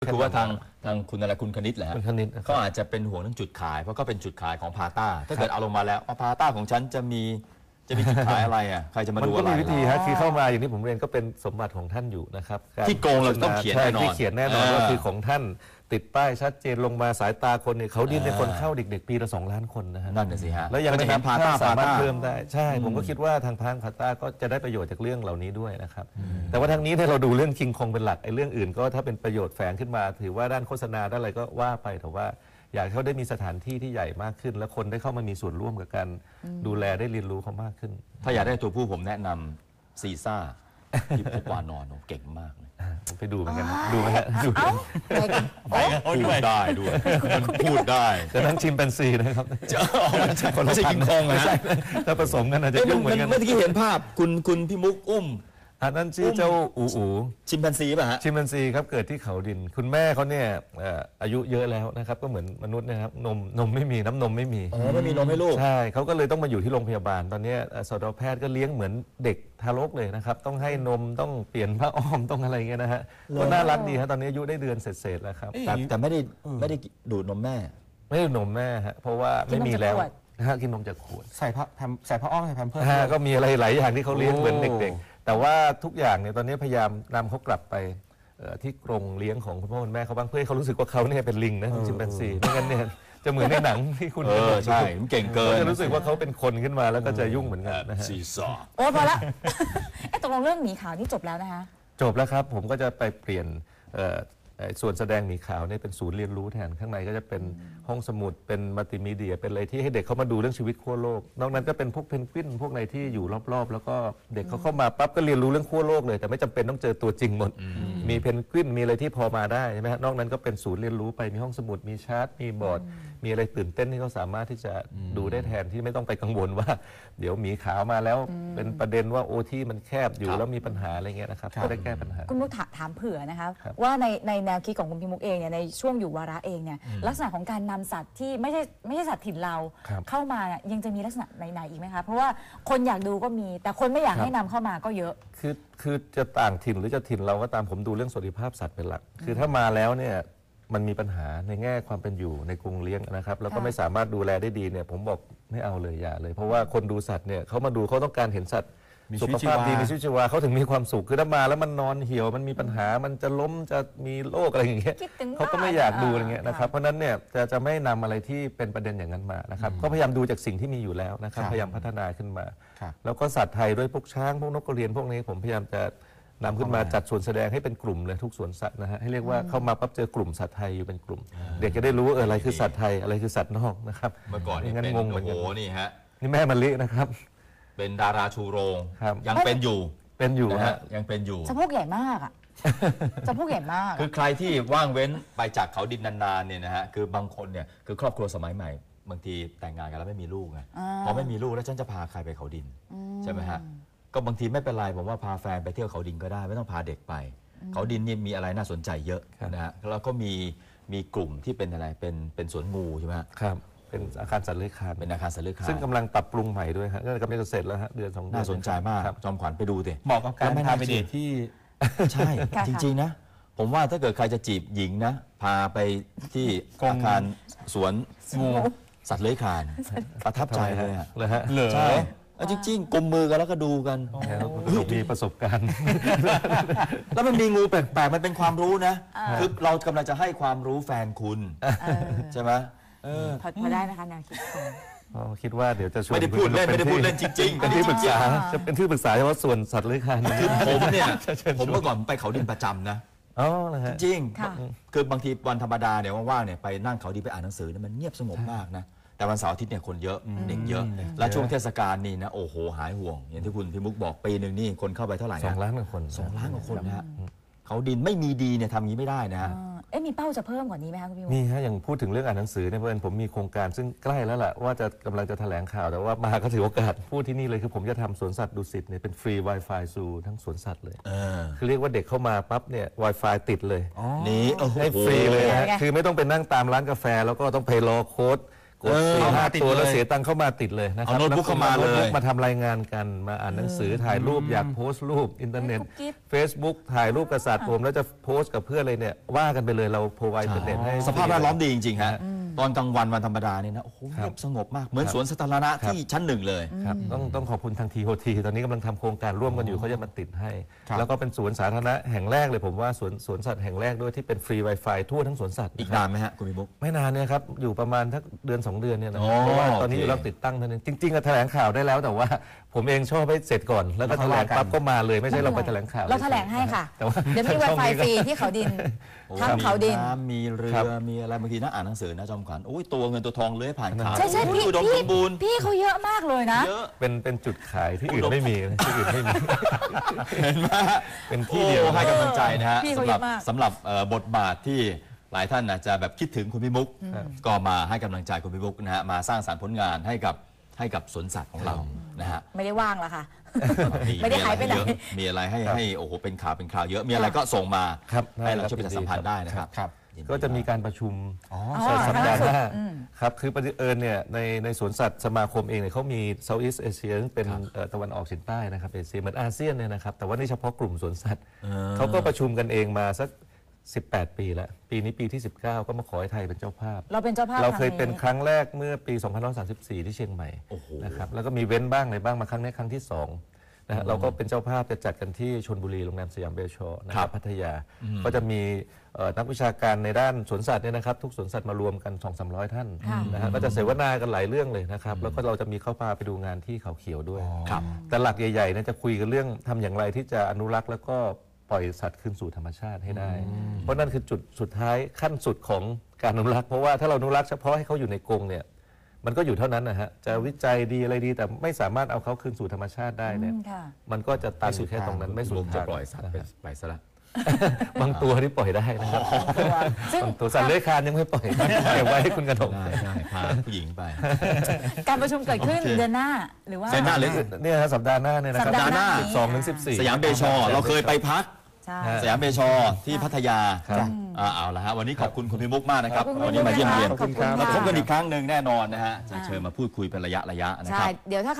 ก็คือว่าทางคุณอะไรคุณคณิตแหละก็อาจจะเป็นห่วงเรื่องจุดขายเพราะก็เป็นจุดขายของพาต้าถ้าเกิดเอาลงมาแล้วพาต้าของฉันจะมีจุดขายอะไรอ่ะใครจะมาดูอะไรมันก็มีวิธีฮะคือเข้ามาอย่างนี้ผมเรียนก็เป็นสมบัติของท่านอยู่นะครับที่โกงเราต้องเขียนแน่นอนที่เขียนแน่นอนว่าคือของท่านติดป้ายชัดเจนลงมาสายตาคนเนี่ยเขาดิ้นในคนเข้าเด็กๆปีละ2 ล้านคนนะฮะนั่นแหละสิฮะแล้วยังไม่นับพาต้าสามารถเพิ่มได้ใช่ผมก็คิดว่าทางพาต้าก็จะได้ประโยชน์จากเรื่องเหล่านี้ด้วยนะครับแต่ว่าทั้งนี้ถ้าเราดูเรื่องคิงคงเป็นหลักไอ้เรื่องอื่นก็ถ้าเป็นประโยชน์แฝงขึ้นมาถือว่าด้านโฆษณาด้านอะไรก็ว่าไปแต่ว่าอยากให้เขาได้มีสถานที่ที่ใหญ่มากขึ้นและคนได้เข้ามามีส่วนร่วมกับการดูแลได้เรียนรู้เขามากขึ้นถ้าอยากได้ตัวผู้ผมแนะนำซีซ่าที่พบวานอนเก่งมากผมไปดูเหมือนกันดูไหมฮะดูได้ด้วยมันพูดได้แต่ทั้งชิมเป็นซีนะครับไม่ใช่กินคองนะถ้าผสมกันอาจจะยุ่งเหมือนกันเมื่อกี้เห็นภาพคุณพี่มุกอุ้มอันนั้นชื่อเจ้าอู๋ชิมแปนซีป่ะฮะชิมแปนซีครับเกิดที่เขาดินคุณแม่เขาเนี่ยอายุเยอะแล้วนะครับก็เหมือนมนุษย์นะครับนมไม่มีน้ำนมไม่มีไม่มีนมให้ลูกใช่เขาก็เลยต้องมาอยู่ที่โรงพยาบาลตอนนี้สัตวแพทย์ก็เลี้ยงเหมือนเด็กทารกเลยนะครับต้องให้นมต้องเปลี่ยนผ้าอ้อมต้องอะไรเงี้ยนะฮะก็น่ารักดีฮะตอนนี้อายุได้เดือนเศษๆแล้วครับแต่ไม่ได้ดูดนมแม่ไม่ได้ดูดนมแม่ฮะเพราะว่าไม่มีแล้วนะฮะกินนมจากขวดใส่ผ้าอ้อมใส่แพมเพิร์สก็มีอะไรหลายอย่างที่เขาเลี้ยงเหมือนเด็กแต่ว่าทุกอย่างเนี่ยตอนนี้พยายามนำเขากลับไปที่กรงเลี้ยงของคุณพ่อคุณแม่เขาบ้างเพื่อให้เขารู้สึกว่าเขาเนี่ยเป็นลิงนะชิมแปนซีไม่งั้นเนี่ยจะเหมือนในหนังที่คุณใช่เก่งเกินจะรู้สึกว่าเขาเป็นคนขึ้นมาแล้วก็จะยุ่งเหมือนกันนะฮะซีซ่าโอ้พอละตกลงเรื่องหมีขาวนี่จบแล้วนะคะจบแล้วครับผมก็จะไปเปลี่ยนส่วนแสดงหมีขาวเนี่ยเป็นศูนย์เรียนรู้แทนข้างในก็จะเป็นห้องสมุดเป็นมัลติมีเดียเป็นอะไรที่ให้เด็กเขามาดูเรื่องชีวิตขั้วโลกนอกนั้นก็เป็นพวกเพนกวินพวกอะไรที่อยู่รอบๆแล้วก็เด็กเขาเข้ามาปั๊บก็เรียนรู้เรื่องขั้วโลกเลยแต่ไม่จำเป็นต้องเจอตัวจริงหมดมีเพนกวินมีอะไรที่พอมาได้ใช่ไหมฮะนอกนั้นก็เป็นศูนย์เรียนรู้ไปมีห้องสมุดมีชาร์ตมีบอร์ดมีอะไรตื่นเต้นที่เขาสามารถที่จะดูได้แทนที่ไม่ต้องไปกังวลว่าเดี๋ยวหมีขาวมาแล้วเป็นประเด็นว่าโอที่มันแคบอยู่แล้วมีปัญหาอะไรเงี้ยนะครับก็ได้แก้ปัญหาคุณมุกถามเผื่อนะคะว่าในแนวคิดของคุณพี่มุกเองเนี่ยในช่วงอยู่วาระเองเนี่ยลักษณะของการนำสัตว์ที่ไม่ใช่สัตว์ถิ่นเราเข้ามายังจะมีลักษณะไหนอีกไหมคะเพราะว่าคนอยากดูก็มีแต่คนไม่อยากให้นำเข้ามาก็เยอะคือจะต่างถิ่นหรือจะถิ่นเราก็ตามผมดูเรื่องสวัสดิภาพสัตว์เป็นหลักคือถ้ามาแล้วเนี่ยมันมีปัญหาในแง่ความเป็นอยู่ในกรงเลี้ยงนะครับแล้วก็ไม่สามารถดูแลได้ดีเนี่ยผมบอกไม่เอาเลยอย่าเลยเพราะว่าคนดูสัตว์เนี่ยเขามาดูเขาต้องการเห็นสัตว์มีสุขภาพดีมีชีวิตชีวาเขาถึงมีความสุขคือถ้ามาแล้วมันนอนเหี่ยวมันมีปัญหามันจะล้มจะมีโรคอะไรอย่างเงี้ยเขาก็ไม่อยากดูอะไรเงี้ยนะครับเพราะนั้นเนี่ยจะไม่นำอะไรที่เป็นประเด็นอย่างนั้นมานะครับก็พยายามดูจากสิ่งที่มีอยู่แล้วนะครับพยายามพัฒนาขึ้นมาแล้วก็สัตว์ไทยด้วยพวกช้างพวกนกกระเรียนพวกนี้ผมพยายามจะนำขึ้นมาจัดส่วนแสดงให้เป็นกลุ่มเลยทุกสวนสัตว์นะฮะให้เรียกว่าเข้ามาปั๊บเจอกลุ่มสัตว์ไทยอยู่เป็นกลุ่มเด็กจะได้รู้อะไรคือสัตว์ไทยอะไรคือสัตว์นอกนะครับเมื่อก่อนนี่เป็นงงเหมือนกันนี่ฮะนี่แม่มะลินะครับเป็นดาราชูโรงยังเป็นอยู่ฮะยังเป็นอยู่สะโพกใหญ่มากอ่ะสะโพกใหญ่มากคือใครที่ว่างเว้นไปจากเขาดินนานๆเนี่ยนะฮะคือบางคนเนี่ยคือครอบครัวสมัยใหม่บางทีแต่งงานกันแล้วไม่มีลูกไงพอไม่มีลูกแล้วฉันจะพาใครไปเขาดินใช่ไหมฮะก็บางทีไม่เป็นไรผมว่าพาแฟนไปเที่ยวเขาดินก็ได้ไม่ต้องพาเด็กไปเขาดินนี่มีอะไรน่าสนใจเยอะนะฮะแล้วก็มีกลุ่มที่เป็นอะไรเป็นสวนงูใช่ไหมครับเป็นอาคารสัตว์เลื้อยคลานเป็นอาคารสัตว์เลื้อยคลานซึ่งกำลังปรับปรุงใหม่ด้วยครับกำลังจะเสร็จแล้วฮะเดือน2 เดือนน่าสนใจมากจอมขวัญไปดูเถอะเหมาะกับการพาไปเดทที่ใช่จริงๆนะผมว่าถ้าเกิดใครจะจีบหญิงนะพาไปที่อาคารสวนงูสัตว์เลื้อยคลานประทับใจเลยฮะใช่จริงๆกลมมือกันแล้วก็ดูกันมีประสบการณ์แล้วมันมีงูแปลกๆมันเป็นความรู้นะคือเรากำลังจะให้ความรู้แฟนคุณใช่ไหมพอได้นะคะแนวคิดของคิดว่าเดี๋ยวจะชวนไม่ได้พูดเล่นไม่ได้พูดเล่นจริงๆเป็นที่ปรึกษาจะเป็นที่ปรึกษาเฉพาะส่วนสัตว์เลื้อยคลานคือผมเนี่ยผมเมื่อก่อนไปเขาดินประจำนะจริงคือบางทีวันธรรมดาเนี่ยว่างๆเนี่ยไปนั่งเขาดินไปอ่านหนังสือเนี่ยมันเงียบสงบมากนะแต่วันเสาร์อาทิตย์เนี่ยคนเยอะเด็กเยอะและช่วงเทศกาลนี่นะโอ้โหหายห่วงอย่างที่คุณพี่มุกบอกปีหนึ่งนี่คนเข้าไปเท่าไหร่นะ2 ล้านกว่าคน2 ล้านกว่าคนนะเขาดินไม่มีดีเนี่ยทำอย่างนี้ไม่ได้นะมีเป้าจะเพิ่มกว่านี้ไหมคะคุณพี่มุกมีฮะอย่างพูดถึงเรื่องอ่านหนังสือเนี่ยเพื่อนผมมีโครงการซึ่งใกล้แล้วล่ะว่าจะกำลังจะแถลงข่าวแต่ว่ามาก็ถือโอกาสพูดที่นี่เลยคือผมจะทำสวนสัตว์ดุสิตเนี่ยเป็นฟรี Wi-Fi สู่ทั้งสวนสัตว์เลยคือเรียกว่าเด็กเข้ามาปั๊บเนี่ย Wi-Fi ติดเลยนี่ให้ฟรีเลยคือไม่ต้องไปนั่งตามร้านกาแฟแล้วก็ต้องไปรอโค้ด ตัวเราเสียตังเข้ามาติดเลยนะครับเอาโน้ตบุ๊กเข้ามาเลยมาทำรายงานกันมาอ่านหนังสือถ่ายรูปอยากโพสต์รูปอินเทอร์เน็ต Facebook ถ่ายรูปกระสัดผมแล้วจะโพสต์กับเพื่อนเลยเนี่ยว่ากันไปเลยเราโพรไวด์อินเทอร์เน็ตให้สภาพแวดล้อมดีจริงๆฮะตอนกลางวันธรรมดาเนี่ยนะโอ้โหเงียบสงบมากเหมือนสวนสาธารณะที่ชั้นหนึ่งเลยต้องขอบคุณทางทีโอทีตอนนี้กำลังทำโครงการร่วมกันอยู่เขาจะมาติดให้แล้วก็เป็นสวนสาธารณะแห่งแรกเลยผมว่าสวนสัตว์แห่งแรกด้วยที่เป็นฟรี Wi-Fi ทั่วทั้งสวนสัตว์อีกนานไหมฮะคุณพิมพ์ไม่นานเนี่ยครับอยู่ประมาณทักเดือน2 เดือนเนี่ยนะครับเพราะว่าตอนนี้เราติดตั้งนั่นเองจริงๆแถลงข่าวได้แล้วแต่ว่าผมเองชอบให้เสร็จก่อนแล้วก็แถลงปั๊บก็มาเลยไม่ใช่เราไปแถลงข่าวเราแถลงให้ค่ะเดี๋ยวมี Wi-Fi ฟรีที่เขาดินทั้งเขาดินมีเรือมีอะไรบางทีน่าอ่านหนังสือนะจอมขวัญอุ้ยตัวเงินตัวทองเลื้อยผ่านขาใช่ใช่พี่ดมสมบูรณ์พี่เขาเยอะมากเลยนะเป็นจุดขายที่อื่นไม่มีที่อื่นไม่มีเห็นไหมเป็นที่เดียวให้กำลังใจนะฮะสำหรับบทบาทที่หลายท่านอาจจะแบบคิดถึงคุณพิมุกก็มาให้กำลังใจคุณพิมุกนะฮะมาสร้างสรรค์ผลงานให้กับสวนสัตว์ของเรานะฮะไม่ได้ว่างละค่ะไม่ได้หายไปไหนมีอะไรให้โอ้โหเป็นข่าวเป็นคราวเยอะมีอะไรก็ส่งมาให้เราช่วยประชาสัมพันธ์ได้นะครับก็จะมีการประชุมสัปดาห์หน้าครับคือประเอิญเนี่ยในสวนสัตว์สมาคมเองเนี่ยเขามีเซาท์อีสเอเชียเป็นตะวันออกเฉียงใต้นะครับเอเชียเหมือนอาเซียนเนี่ยนะครับแต่ว่านี่เฉพาะกลุ่มสวนสัตว์เขาก็ประชุมกันเองมาสัก18 ปีแล้วปีนี้ปีที่19ก็มาขอให้ไทยเป็นเจ้าภาพเราเป็นเจ้าภาพเราเคยเป็นครั้งแรกเมื่อปี2534ที่เชียงใหม่นะครับแล้วก็มีเว้นบ้างอะไรบ้างมาครั้งนี้ครั้งที่2นะเราก็เป็นเจ้าภาพจะจัดกันที่ชลบุรีโรงแรมสยามเบลชอร์นะครับพัทยาก็จะมีนักวิชาการในด้านสวนสัตว์เนี่ยนะครับทุกสวนสัตว์มารวมกัน 200-300 ท่านนะฮะก็จะเสวนากันหลายเรื่องเลยนะครับแล้วก็เราจะมีเข้าป่าไปดูงานที่เขาเขียวด้วยแต่หลักใหญ่ๆเนี่ยจะคุยกันเรื่องทำอย่างไรที่จะอนุรักษ์แล้วก็ปล่อยสัตว์คืนสู่ธรรมชาติให้ได้เพราะนั่นคือจุดสุดท้ายขั้นสุดของการอนุรักษ์เพราะว่าถ้าเราอนุรักษ์เฉพาะให้เขาอยู่ในกรงเนี่ยมันก็อยู่เท่านั้นนะฮะจะวิจัยดีอะไรดีแต่ไม่สามารถเอาเขาคืนสู่ธรรมชาติได้เนี่ยมันก็จะตายอยู่แค่ตรงนั้นไม่สูญพันธุ์ปล่อยสัตว์ไปซะละบางตัวที่ปล่อยได้นะครับตัวสัตว์เลื้อยคลานยังไม่ปล่อยเก็บไว้ให้คุณกระดกพาผู้หญิงไปการประชุมเกิดขึ้นเดือนหน้าหรือว่าเนี่ยสัปดาห์หน้าเนี่ยนะครับสัปดาห์หน้า12-14สยามเบชอเราเคยไปพักสยามเบชอที่พัทยาเอาละฮะวันนี้ขอบคุณคุณพิมุกมากนะครับวันนี้มาเยี่ยมเยียนมาพบกันอีกครั้งหนึ่งแน่นอนนะฮะจะเชิญมาพูดคุยเป็นระยะนะครับเดี๋ยวถ้า